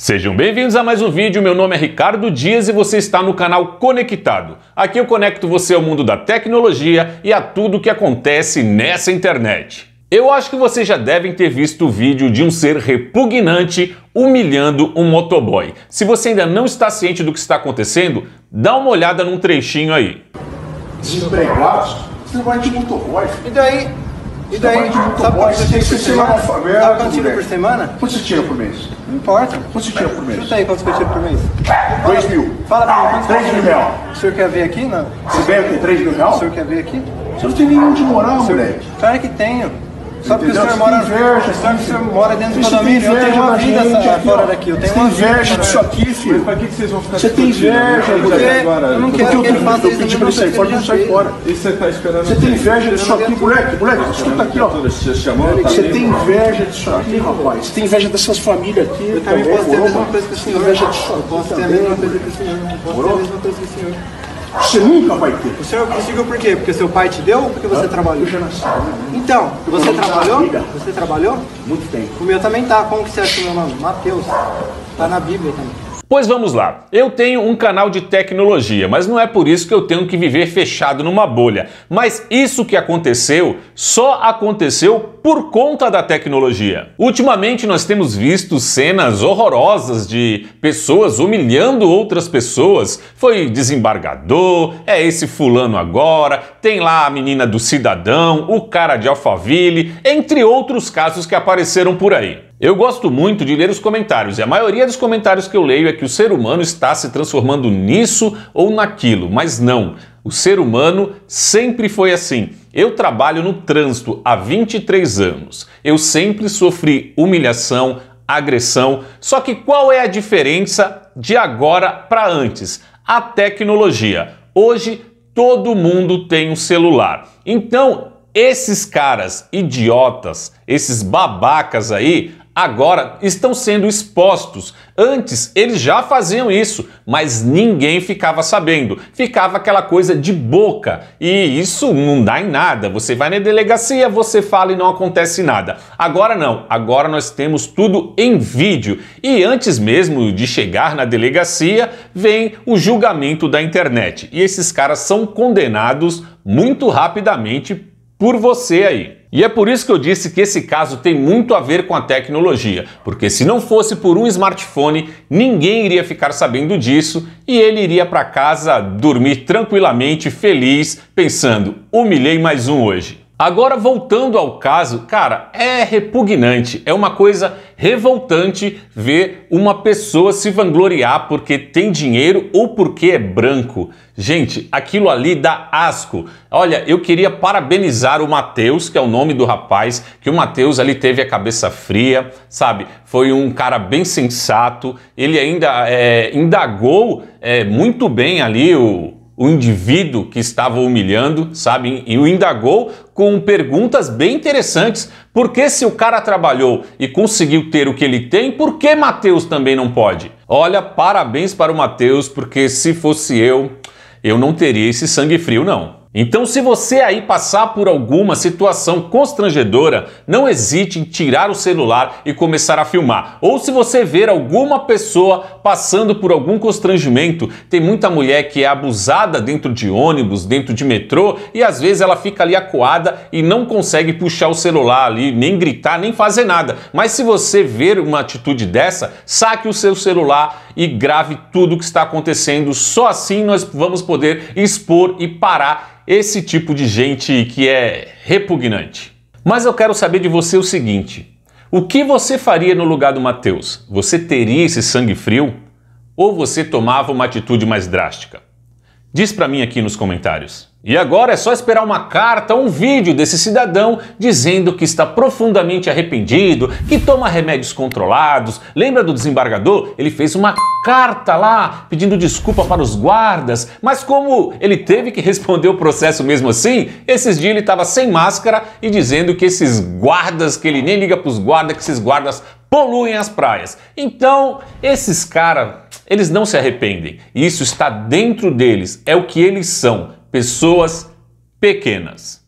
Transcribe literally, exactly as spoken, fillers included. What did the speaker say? Sejam bem-vindos a mais um vídeo, meu nome é Ricardo Dias e você está no canal Conectado. Aqui eu conecto você ao mundo da tecnologia e a tudo o que acontece nessa internet. Eu acho que vocês já devem ter visto o vídeo de um ser repugnante humilhando um motoboy. Se você ainda não está ciente do que está acontecendo, dá uma olhada num trechinho aí. Desempregado? Você vai de motoboy? E daí? E daí, sabe quanto você tem por semana? Sabe quanto você tem por semana? Quanto você tira por mês? Não importa. Quanto você tira por mês? Chuta aí quanto você tira por mês. dois mil. Fala pra mim, quanto mil reais. O senhor quer ver aqui? Não. Você vem com três mil reais? O senhor quer ver aqui? Você não tem nenhum de moral, moleque. Claro que tenho. Só porque o senhor mora dentro do condomínio, eu tenho uma vida fora daqui. Eu tenho uma inveja disso aqui, filho. Pra que vocês vão ficar? Você tem inveja agora? Eu não quero que ele faça isso. Eu pedi pra ele sair fora, não sai fora. Você tem inveja disso aqui, moleque? Moleque, escuta aqui, ó. Você tem inveja disso aqui, rapaz. Você tem inveja dessas famílias aqui. Eu também posso ter a mesma coisa que o senhor. Eu posso ter a mesma coisa que o senhor. Eu posso ter a mesma coisa que o senhor. Você nunca vai ter. O senhor conseguiu por quê? Porque seu pai te deu ou porque você ah, trabalhou? Eu já nasci. Então, você trabalhou? Você trabalhou? Muito tempo. O meu também tá. Como que você acha o meu nome? Matheus. Tá na Bíblia também. Pois vamos lá. Eu tenho um canal de tecnologia, mas não é por isso que eu tenho que viver fechado numa bolha. Mas isso que aconteceu só aconteceu por conta da tecnologia. Ultimamente nós temos visto cenas horrorosas de pessoas humilhando outras pessoas. Foi desembargador, é esse fulano agora, tem lá a menina do Cidadão, o cara de Alphaville, entre outros casos que apareceram por aí. Eu gosto muito de ler os comentários, e a maioria dos comentários que eu leio é que o ser humano está se transformando nisso ou naquilo, mas não. O ser humano sempre foi assim. Eu trabalho no trânsito há vinte e três anos. Eu sempre sofri humilhação, agressão. Só que qual é a diferença de agora para antes? A tecnologia. Hoje todo mundo tem um celular. Então, esses caras idiotas, esses babacas aí, agora estão sendo expostos. Antes eles já faziam isso, mas ninguém ficava sabendo. Ficava aquela coisa de boca e isso não dá em nada. Você vai na delegacia, você fala e não acontece nada. Agora não, agora nós temos tudo em vídeo. E antes mesmo de chegar na delegacia, vem o julgamento da internet. E esses caras são condenados muito rapidamente por você aí. E é por isso que eu disse que esse caso tem muito a ver com a tecnologia, porque se não fosse por um smartphone, ninguém iria ficar sabendo disso e ele iria para casa dormir tranquilamente, feliz, pensando, humilhei mais um hoje. Agora, voltando ao caso, cara, é repugnante, é uma coisa revoltante ver uma pessoa se vangloriar porque tem dinheiro ou porque é branco. Gente, aquilo ali dá asco. Olha, eu queria parabenizar o Matheus, que é o nome do rapaz, que o Matheus ali teve a cabeça fria, sabe? Foi um cara bem sensato, ele ainda é, indagou é, muito bem ali o... o indivíduo que estava humilhando, sabe, e o indagou com perguntas bem interessantes. Por que se o cara trabalhou e conseguiu ter o que ele tem, por que Matheus também não pode? Olha, parabéns para o Matheus, porque se fosse eu, eu não teria esse sangue frio, não. Então, se você aí passar por alguma situação constrangedora, não hesite em tirar o celular e começar a filmar. Ou se você ver alguma pessoa passando por algum constrangimento, tem muita mulher que é abusada dentro de ônibus, dentro de metrô, e às vezes ela fica ali acuada e não consegue puxar o celular ali, nem gritar, nem fazer nada. Mas se você ver uma atitude dessa, saque o seu celular e grave tudo o que está acontecendo. Só assim nós vamos poder expor e parar esse tipo de gente que é repugnante. Mas eu quero saber de você o seguinte: o que você faria no lugar do Matheus? Você teria esse sangue frio? Ou você tomava uma atitude mais drástica? Diz pra mim aqui nos comentários. E agora é só esperar uma carta ou um vídeo desse cidadão dizendo que está profundamente arrependido, que toma remédios controlados. Lembra do desembargador? Ele fez uma carta lá pedindo desculpa para os guardas, mas como ele teve que responder o processo mesmo assim, esses dias ele estava sem máscara e dizendo que esses guardas, que ele nem liga para os guardas, que esses guardas poluem as praias. Então, esses caras, eles não se arrependem. Isso está dentro deles, é o que eles são. Pessoas pequenas.